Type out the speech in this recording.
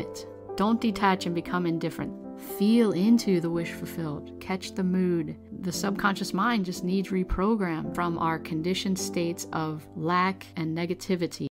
it. Don't detach and become indifferent. Feel into the wish fulfilled. Catch the mood. The subconscious mind just needs reprogram from our conditioned states of lack and negativity.